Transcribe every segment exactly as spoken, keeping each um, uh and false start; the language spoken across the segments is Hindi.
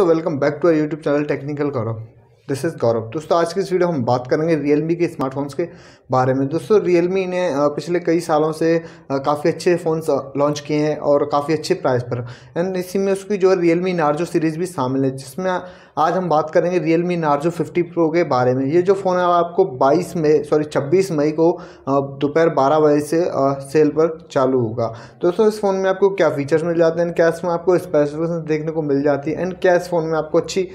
दोस्तों, welcome back to our YouTube channel technical Gaurav. This is Gaurav. दोस्तों, आज की इस वीडियो हम बात करेंगे रियलमी के स्मार्टफोन्स के बारे में। दोस्तों, रियलमी ने पिछले कई सालों से काफ़ी अच्छे फ़ोन्स लॉन्च किए हैं और काफ़ी अच्छे प्राइस पर, एंड इसी में उसकी जो है रियलमी नार्जो सीरीज़ भी शामिल है, जिसमें आज हम बात करेंगे रियलमी नार्जो फिफ्टी प्रो के बारे में। ये जो फ़ोन है आपको बाईस मई सॉरी छब्बीस मई को दोपहर बारह बजे से सेल पर चालू होगा। दोस्तों, इस फ़ोन में आपको क्या फीचर्स मिल जाते हैं, क्या इसमें आपको स्पेसिफिकेशन देखने को मिल जाती है, एंड क्या इस फ़ोन में आपको अच्छी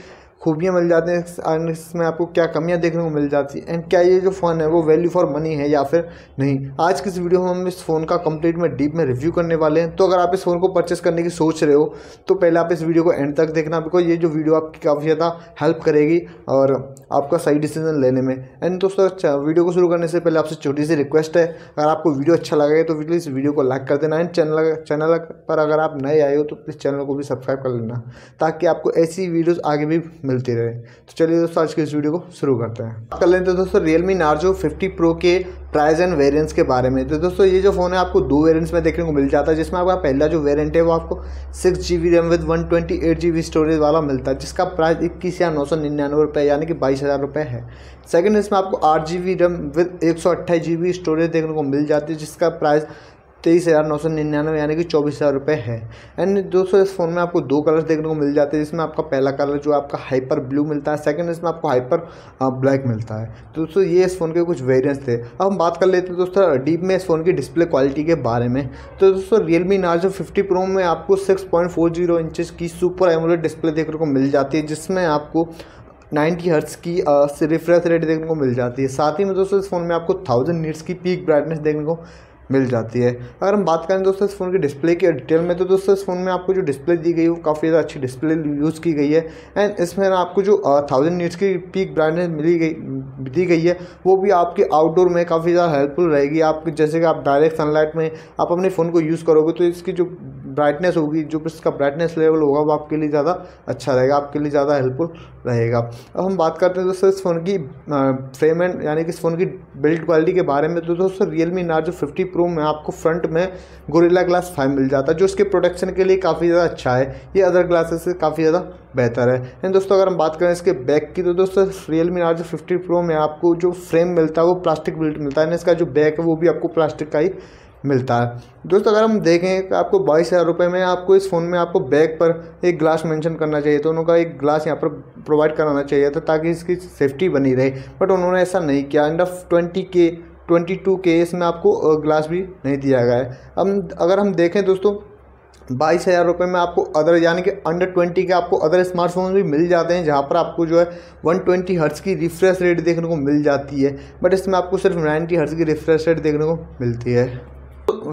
खूबियाँ मिल जाती हैं, एंड इसमें आपको क्या कमियाँ देखने को मिल जाती है, एंड क्या ये जो फ़ोन है वो वैल्यू फॉर मनी है या फिर नहीं। आज की इस वीडियो में हम इस फ़ोन का कंप्लीट में डीप में रिव्यू करने वाले हैं। तो अगर आप इस फ़ोन को परचेस करने की सोच रहे हो तो पहले आप इस वीडियो को एंड तक देखना, बिकॉज ये जो वीडियो आपकी काफ़ी ज़्यादा हेल्प करेगी और आपका सही डिसीजन लेने में। एंड दोस्तों, अच्छा, वीडियो को शुरू करने से पहले आपसे छोटी सी रिक्वेस्ट है, अगर आपको वीडियो अच्छा लगेगा तो प्लीज़ वीडियो को लाइक कर देना, एंड चैनल चैनल पर अगर आप नए आए हो तो प्लीज़ चैनल को भी सब्सक्राइब कर लेना, ताकि आपको ऐसी वीडियोज़ आगे भी मिलती रहे। तो चलिए दोस्तों, आज के इस वीडियो को शुरू करते हैं। कर लेते हैं दोस्तों रियलमी नार्जो फिफ्टी प्रो के प्राइस एंड वेरिएंट्स के बारे में। तो दोस्तों, ये जो फोन है आपको दो वेरिएंट्स में देखने को मिल जाता है, जिसमें आपका पहला जो वेरिएंट है वो आपको six G B RAM with one twenty eight G B storage वाला मिलता है, जिसका प्राइस इक्कीस या नौ सौ निन्यानवे रुपये यानी कि बाईस हज़ार रुपये है। सेकंड, इसमें आपको आठ जी बी रैम विद एक सौ अट्ठाईस जी बी स्टोरेज देखने को मिल जाती है, जिसका प्राइस तेईस हज़ार नौ सौ निन्यानवे यानी कि चौबीस हज़ार रुपये है। एंड दोस्तों, इस फ़ोन में आपको दो कलर्स देखने को मिल जाते हैं, जिसमें आपका पहला कलर जो आपका हाइपर ब्लू मिलता है, सेकंड इसमें आपको हाइपर ब्लैक मिलता है। तो दोस्तों, ये इस फ़ोन के कुछ वेरिएंट्स थे। अब हम बात कर लेते हैं दोस्तों डीप में इस फ़ोन की डिस्प्ले क्वालिटी के बारे में। तो दोस्तों, रियलमी नार्जो फिफ्टी प्रो में आपको six point four zero inches की सुपर एमोलेड डिस्प्ले देखने को मिल जाती है, जिसमें आपको नाइन्टी हर्ट्स की रिफ्रेश रेट देखने को मिल जाती है। साथ ही में दोस्तों, इस फ़ोन में आपको थाउजेंड नीट्स की पीक ब्राइटनेस देखने को मिल जाती है। अगर हम बात करें दोस्तों इस फ़ोन के डिस्प्ले के डिटेल में, तो दोस्तों इस फ़ोन में आपको जो डिस्प्ले दी गई है वो काफ़ी ज़्यादा अच्छी डिस्प्ले यूज़ की गई है, एंड इसमें आपको जो थाउजेंड नीट्स की पीक ब्राइटनेस मिली गई दी गई है वो भी आपके आउटडोर में काफ़ी ज़्यादा हेल्पफुल रहेगी। आप जैसे कि आप डायरेक्ट सनलाइट में आप अपने फ़ोन को यूज़ करोगे तो इसकी जो ब्राइटनेस होगी, जो इसका ब्राइटनेस लेवल होगा वो आपके लिए ज़्यादा अच्छा रहेगा, आपके लिए ज़्यादा हेल्पफुल रहेगा। अब हम बात करते हैं दोस्तों इस फ़ोन की फ्रेम एंड यानी कि इस फ़ोन की बिल्ड क्वालिटी के बारे में। तो दोस्तों, रियलमी नार्जो फिफ्टी प्रो में आपको फ्रंट में गोरिल्ला ग्लास फाइव मिल जाता है, जो इसके प्रोटेक्शन के लिए काफ़ी ज़्यादा अच्छा है, ये अदर ग्लासेस से काफ़ी ज़्यादा बेहतर है। एंड दोस्तों, अगर हम बात करें इसके बैक की, तो दोस्तों रियलमी नार्जो फिफ्टी प्रो में आपको जो फ्रेम मिलता है वो प्लास्टिक बिल्ड मिलता है, एंड इसका जो बैक है वो भी आपको प्लास्टिक का ही मिलता है। दोस्तों, अगर हम देखें तो आपको बाईस हज़ार रुपये में आपको इस फ़ोन में आपको बैक पर एक ग्लास मेंशन करना चाहिए, तो उनका एक ग्लास यहाँ पर प्रोवाइड कराना चाहिए था ताकि इसकी सेफ्टी बनी रहे, बट उन्होंने ऐसा नहीं किया। एंड ऑफ ट्वेंटी के ट्वेंटी टू के इसमें आपको ग्लास भी नहीं दिया गया है। अब अगर हम देखें दोस्तों बाईस हज़ार रुपये में आपको अदर यानी कि अंडर ट्वेंटी के आपको अदर स्मार्टफोन भी मिल जाते हैं, जहाँ पर आपको जो है वन ट्वेंटी हर्ट्ज़ की रिफ्रेश रेट देखने को मिल जाती है, बट इसमें आपको सिर्फ नाइन्टी हर्ट्ज़ की रिफ्रेश रेट देखने को मिलती है।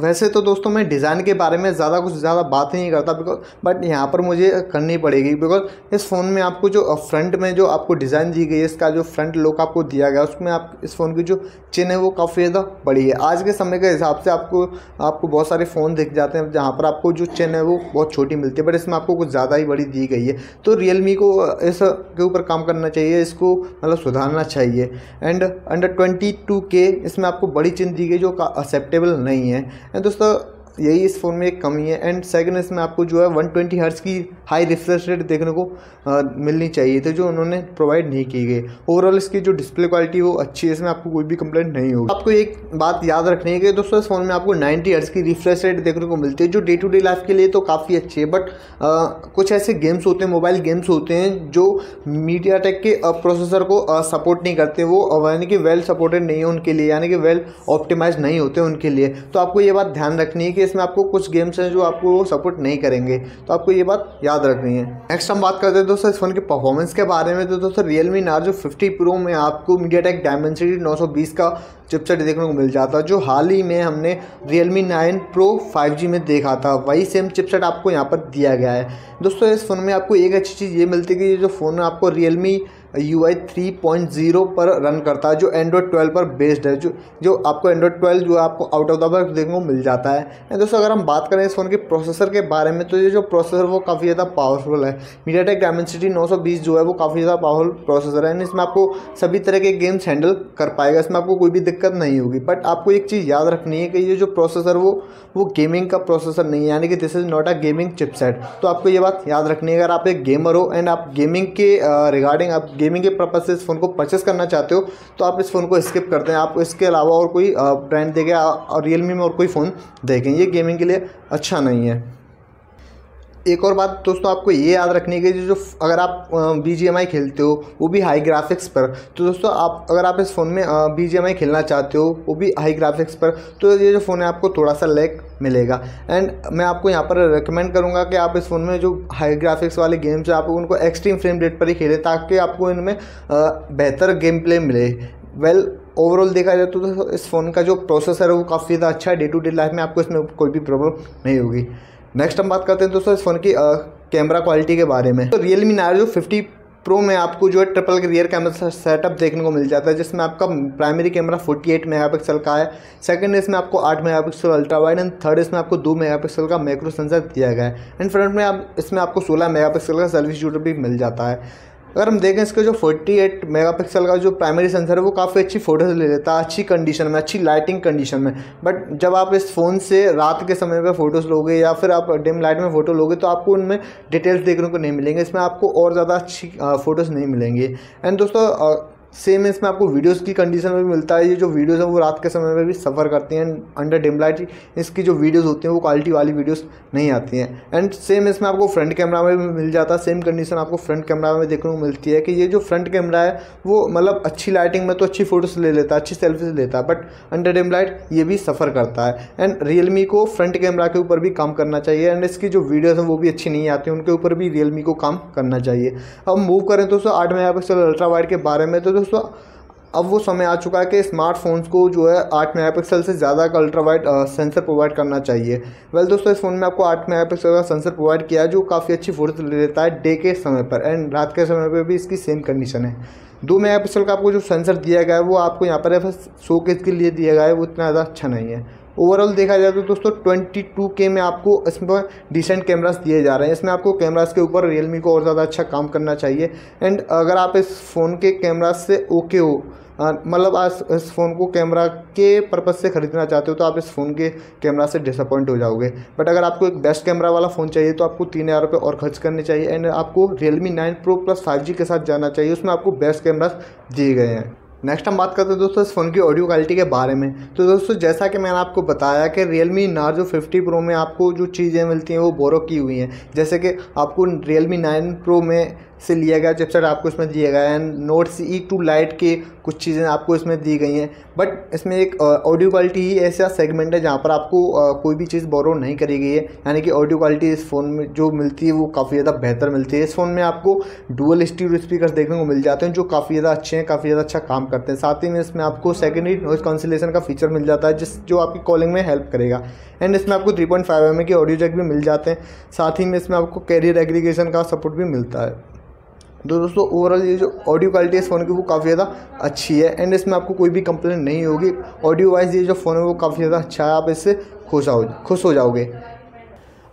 वैसे तो दोस्तों मैं डिज़ाइन के बारे में ज़्यादा कुछ ज़्यादा बात नहीं करता, बिकॉज बट यहाँ पर मुझे करनी पड़ेगी, बिकॉज इस फ़ोन में आपको जो फ्रंट में जो आपको डिज़ाइन दी गई है, इसका जो फ्रंट लुक आपको दिया गया उसमें आप इस फ़ोन की जो चिन है वो काफ़ी ज़्यादा बड़ी है। आज के समय के हिसाब से आपको आपको बहुत सारे फ़ोन दिख जाते हैं जहाँ पर आपको जो चिन है वो बहुत छोटी मिलती है, बट इसमें आपको कुछ ज़्यादा ही बड़ी दी गई है। तो रियलमी को इसके ऊपर काम करना चाहिए, इसको मतलब सुधारना चाहिए। एंड अंडर ट्वेंटी टू के इसमें आपको बड़ी चिन दी गई जो एक्सेप्टेबल नहीं है, एंड दोस्तों यही इस फ़ोन में एक कमी है। एंड सेकंड, इसमें आपको जो है वन ट्वेंटी हर्ट्ज़ की हाई रिफ्रेश रेट देखने को आ, मिलनी चाहिए थी, जो उन्होंने प्रोवाइड नहीं की गई। ओवरऑल इसकी जो डिस्प्ले क्वालिटी वो अच्छी है, इसमें आपको कोई भी कंप्लेंट नहीं होगी। आपको एक बात याद रखनी है कि दोस्तों इस फ़ोन में आपको नाइन्टी हर्ट्ज़ की रिफ्रेश रेट देखने को मिलती है, जो डे टू डे लाइफ के लिए तो काफ़ी अच्छी है, बट आ, कुछ ऐसे गेम्स होते हैं, मोबाइल गेम्स होते हैं जो मीडियाटेक के प्रोसेसर को सपोर्ट नहीं करते, वो यानी कि वेल सपोर्टेड नहीं है उनके लिए, यानी कि वेल ऑप्टिमाइज नहीं होते उनके लिए। तो आपको ये बात ध्यान रखनी है कि इसमें आपको कुछ गेम्स हैं जो आपको सपोर्ट नहीं करेंगे, तो आपको ये बात याद रखनी है। नेक्स्ट हम बात करते हैं दोस्तों इस फ़ोन के परफॉर्मेंस के बारे में। तो दोस्तों रियलमी नार्जो फिफ्टी प्रो में आपको मीडियाटेक डायमेंसिटी नौ सौ बीस का चिपसेट देखने को मिल जाता है, जो हाल ही में हमने Realme nine pro five G में देखा था, वही सेम चिपसेट आपको यहाँ पर दिया गया है। दोस्तों इस फ़ोन में आपको एक अच्छी चीज़ ये मिलती है कि ये जो फ़ोन है आपको Realme U I three point zero पर रन करता है, जो एंड्रॉयड ट्वेल्व पर बेस्ड है, जो जो आपको एंड्रॉयड ट्वेल्व जो आपको आउट ऑफ द बॉक्स देखने को मिल जाता है। एंड दोस्तों अगर हम बात करें इस फ़ोन के प्रोसेसर के बारे में, तो ये जो प्रोसेसर वो काफ़ी ज़्यादा पावरफुल है। मीडियाटेक डायमेंसिटी नौ सौ बीस जो है वो काफ़ी ज़्यादा पावरफुल प्रोसेसर है, एंड इसमें आपको सभी तरह के गेम्स हैंडल कर पाएगा, इसमें आपको कोई भी दिक्कत नहीं होगी। बट आपको एक चीज़ याद रखनी है कि ये जो प्रोसेसर वो वो गेमिंग का प्रोसेसर नहीं है, यानी कि this is not a gaming chipset. तो आपको ये बात याद रखनी है, अगर आप एक गेमर हो एंड आप गेमिंग के रिगार्डिंग आप गेमिंग के पर्पज से इस फ़ोन को परचेस करना चाहते हो, तो आप इस फ़ोन को स्किप करते हैं। आप इसके अलावा और कोई ब्रांड देखें और रियलमी में और कोई फ़ोन देखें, ये गेमिंग के लिए अच्छा नहीं है। एक और बात दोस्तों आपको ये याद रखनी है कि जो अगर आप बीजीएमआई खेलते हो वो भी हाई ग्राफिक्स पर, तो दोस्तों आप अगर आप इस फ़ोन में बीजीएमआई खेलना चाहते हो वो भी हाई ग्राफिक्स पर, तो ये जो फ़ोन है आपको थोड़ा सा लैग मिलेगा। एंड मैं आपको यहाँ पर रिकमेंड करूँगा कि आप इस फ़ोन में जो हाई ग्राफिक्स वाले गेम्स हैं आप उनको एक्सट्रीम फ्रेम रेट पर ही खेलें, ताकि आपको इनमें बेहतर गेम प्ले मिले। वेल ओवरऑल देखा जाए तो इस फ़ोन का जो प्रोसेसर है वो काफ़ी ज़्यादा अच्छा है, डे टू डे लाइफ में आपको इसमें कोई भी प्रॉब्लम नहीं होगी। नेक्स्ट हम बात करते हैं दोस्तों इस फ़ोन की कैमरा क्वालिटी के बारे में। तो Realme Narzo फिफ्टी प्रो में आपको जो है ट्रिपल रियर कैमरा सेटअप देखने को मिल जाता है, जिसमें आपका प्राइमरी कैमरा अड़तालीस मेगापिक्सल का है, सेकंड इसमें आपको आठ megapixel ultra wide and third इसमें आपको दो मेगापिक्सल का मैक्रो सेंसर दिया गया है। एंड फ्रंट में आप इसमें आपको सोलह मेगापिक्सल का सेल्फी शूटर भी मिल जाता है। अगर हम देखें इसके जो अड़तालीस मेगापिक्सल का जो प्राइमरी सेंसर है वो काफ़ी अच्छी फोटोज ले लेता है, अच्छी कंडीशन में, अच्छी लाइटिंग कंडीशन में। बट जब आप इस फ़ोन से रात के समय पे फ़ोटोज़ लोगे या फिर आप डिम लाइट में फ़ोटो लोगे, तो आपको उनमें डिटेल्स देखने को नहीं मिलेंगे, इसमें आपको और ज़्यादा अच्छी फ़ोटोज़ नहीं मिलेंगी। एंड दोस्तों सेम इसमें आपको वीडियोस की कंडीशन में भी मिलता है, ये जो वीडियोस हैं वो रात के समय में भी सफ़र करती हैं, अंडर डिम लाइट इसकी जो वीडियोस होती हैं वो क्वालिटी वाली वीडियोस नहीं आती हैं। एंड सेम इसमें आपको फ्रंट कैमरा में भी मिल जाता है, सेम कंडीशन आपको फ्रंट कैमरा में देखने को मिलती है कि ये जो फ्रंट कैमरा है वो मतलब अच्छी लाइटिंग में तो अच्छी फ़ोटोज़ ले लेता है, अच्छी सेल्फीज लेता है, बट अंडर डिम लाइट ये भी सफ़र करता है। एंड रियलमी को फ्रंट कैमरा के ऊपर भी काम करना चाहिए, एंड इसकी जो वीडियोज़ हैं वो भी अच्छी नहीं आती, उनके ऊपर भी रियलमी को काम करना चाहिए। अब मूव करें दोस्तों आठ मेगा पिक्सल अल्ट्रा वाइड के बारे में, तो दोस्तों अब वो समय आ चुका है कि स्मार्टफोन्स को जो है आठ मेगापिक्सल से ज़्यादा का अल्ट्रा वाइड सेंसर प्रोवाइड करना चाहिए। वेल दोस्तों इस फ़ोन में आपको आठ मेगापिक्सल का सेंसर प्रोवाइड किया है, जो काफ़ी अच्छी फोटो ले लेता है डे के समय पर, एंड रात के समय पर भी इसकी सेम कंडीशन है। दो मेगापिक्सल का आपको जो सेंसर दिया गया है वो आपको यहाँ पर शोकेस के लिए दिया गया है, वो इतना ज़्यादा अच्छा नहीं है। ओवरऑल देखा जाए तो दोस्तों बाईस के में आपको इसमें डिसेंट कैमरास दिए जा रहे हैं, इसमें आपको कैमरास के ऊपर रियलमी को और ज़्यादा अच्छा काम करना चाहिए। एंड अगर आप इस फ़ोन के कैमरास से ओके हो, मतलब आज इस फ़ोन को कैमरा के पर्पज़ से ख़रीदना चाहते हो, तो आप इस फ़ोन के कैमरा से डिसअपॉइंट हो जाओगे। बट अगर आपको एक बेस्ट कैमरा वाला फ़ोन चाहिए तो आपको तीन हज़ार रुपये और खर्च करने चाहिए, एंड आपको Realme nine Pro plus five G के साथ जाना चाहिए, उसमें आपको बेस्ट कैमरास दिए गए हैं। नेक्स्ट हम बात करते हैं दोस्तों इस फ़ोन की ऑडियो क्वालिटी के बारे में। तो दोस्तों जैसा कि मैंने आपको बताया कि Realme Narzo फिफ्टी Pro में आपको जो चीज़ें मिलती हैं वो बोरो की हुई हैं, जैसे कि आपको Realme नाइन Pro में से लिया गया चिपसेट आपको इसमें दिया गया है, and note C two lite के कुछ चीज़ें आपको इसमें दी गई हैं। बट इसमें एक ऑडियो क्वालिटी ही ऐसा सेगमेंट है जहाँ पर आपको आ, कोई भी चीज़ बोरो नहीं करी गई है, यानी कि ऑडियो क्वालिटी इस फ़ोन में जो मिलती है वो काफ़ी ज़्यादा बेहतर मिलती है। इस फ़ोन में आपको डुअल स्टीरियो स्पीकर्स देखने को मिल जाते हैं, जो काफ़ी ज़्यादा अच्छे हैं, काफ़ी ज़्यादा अच्छा काम करते हैं। साथ ही में इसमें आपको सेकेंडरी नॉइज़ कैंसिलेशन का फीचर मिल जाता है, जिस जो आपकी कॉलिंग में हेल्प करेगा। एंड इसमें आपको three point five M A के ऑडियो जैक भी मिल जाते हैं, साथ ही में इसमें आपको कैरियर एग्रीगेशन का सपोर्ट भी मिलता है। तो दोस्तों ओवरऑल ये जो ऑडियो क्वालिटी है इस फ़ोन की वो काफ़ी ज़्यादा अच्छी है, एंड इसमें आपको कोई भी कंप्लेंट नहीं होगी। ऑडियो वाइज ये जो फ़ोन है वो काफ़ी ज़्यादा अच्छा है, आप इससे खुश हो खुश हो जाओगे।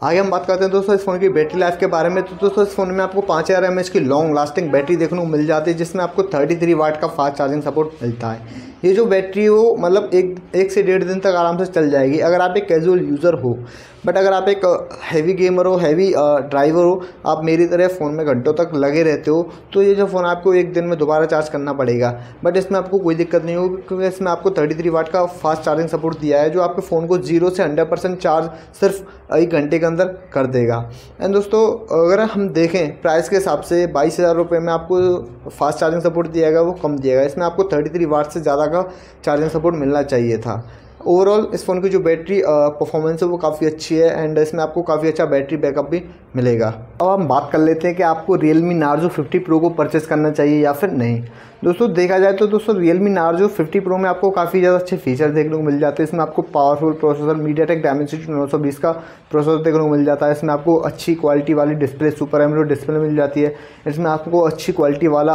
आगे हम बात करते हैं दोस्तों इस फ़ोन की बैटरी लाइफ के बारे में। तो दोस्तों इस फ़ोन में आपको पाँच हज़ार एम एच की लॉन्ग लास्टिंग बैटरी देखने को मिल जाती है, जिसमें आपको थर्टी थ्री वाट का फास्ट चार्जिंग सपोर्ट मिलता है। ये जो बैटरी हो मतलब एक एक से डेढ़ दिन तक आराम से चल जाएगी, अगर आप एक कैजुअल यूज़र हो। बट अगर आप एक हैवी गेमर हो, हैवी ड्राइवर हो, आप मेरी तरह फ़ोन में घंटों तक लगे रहते हो, तो ये जो फ़ोन आपको एक दिन में दोबारा चार्ज करना पड़ेगा। बट इसमें आपको कोई दिक्कत नहीं होगी, क्योंकि इसमें आपको तैंतीस वाट का फास्ट चार्जिंग सपोर्ट दिया है, जो आपके फ़ोन को जीरो से हंड्रेड परसेंट चार्ज सिर्फ एक घंटे के अंदर कर देगा। एंड दोस्तों अगर हम देखें प्राइस के हिसाब से बाईस हज़ार रुपये में आपको फास्ट चार्जिंग सपोर्ट दिया गया वो कम दिया गया, इसमें आपको तैंतीस वाट से ज़्यादा का चार्जिंग सपोर्ट मिलना चाहिए था। ओवरऑल इस फ़ोन की जो बैटरी परफॉर्मेंस है वो काफ़ी अच्छी है एंड इसमें आपको काफ़ी अच्छा बैटरी बैकअप भी मिलेगा। अब हम बात कर लेते हैं कि आपको Realme Narzo फिफ्टी Pro को परचेस करना चाहिए या फिर नहीं। दोस्तों देखा जाए तो दोस्तों Realme Narzo फिफ्टी Pro में आपको काफ़ी ज़्यादा अच्छे फीचर देखने को मिल जाते हैं। इसमें आपको powerful processor MediaTek Dimensity nine twenty का प्रोसेसर देखने को मिल जाता है। इसमें आपको अच्छी क्वालिटी वाली डिस्प्ले सुपर एमोलेड डिस्प्ले मिल जाती है। इसमें आपको अच्छी क्वालिटी वाला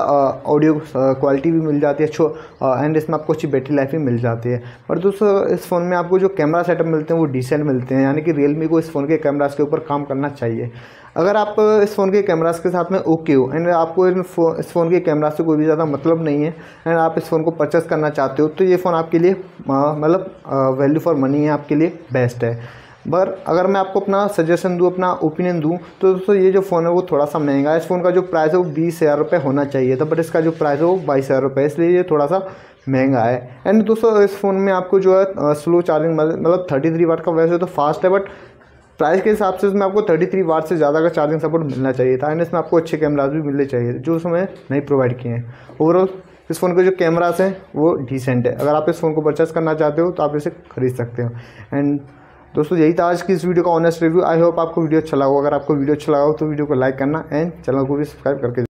ऑडियो क्वालिटी भी मिल जाती है अच्छो एंड इसमें आपको अच्छी बैटरी लाइफ भी मिल जाती है। और दोस्तों इस फ़ोन में आपको जो कैमरा सेटअप मिलते हैं वो डिसेंट मिलते हैं, यानी कि Realme को इस फ़ोन के कैमरास के ऊपर काम करना चाहिए। अगर आप इस फ़ोन के कैमरास के साथ में ओके हो एंड आपको इस फ़ोन के कैमरास से कोई भी ज़्यादा मतलब नहीं है एंड आप इस फ़ोन को परचेस करना चाहते हो तो ये फ़ोन आपके लिए मतलब वैल्यू फॉर मनी है, आपके लिए बेस्ट है। पर अगर मैं आपको अपना सजेशन दूँ, अपना ओपिनियन दूँ तो दोस्तों ये जो फ़ोन है वो थोड़ा सा महंगा है। इस फ़ोन का जो प्राइस है वो बीस हज़ार रुपये होना चाहिए था, बट इसका जो प्राइस है वो बाईस हज़ार रुपये, इसलिए ये थोड़ा सा महंगा है। एंड दोस्तों इस फ़ोन में आपको जो है स्लो चार्जिंग मतलब थर्टी थ्री वाट का वैसे तो फास्ट है, बट प्राइस के हिसाब से इसमें आपको थर्टी थ्री वाट से ज़्यादा का चार्जिंग सपोर्ट मिलना चाहिए था एंड इसमें आपको अच्छे कैमरास भी मिलने चाहिए जो उसमें नहीं प्रोवाइड किए हैं। ओवरऑल इस फ़ोन के जो कैमरास हैं वो डिसेंट है। अगर आप इस फ़ोन को परचेस करना चाहते हो तो आप इसे खरीद सकते हो। एंड दोस्तों यही था आज की इस वीडियो का ऑनेस्ट रिव्यू। आई होप आपको वीडियो अच्छा लगा। अगर आपको वीडियो अच्छा लगा हो तो वीडियो को लाइक करना एंड चैनल को भी सब्सक्राइब करके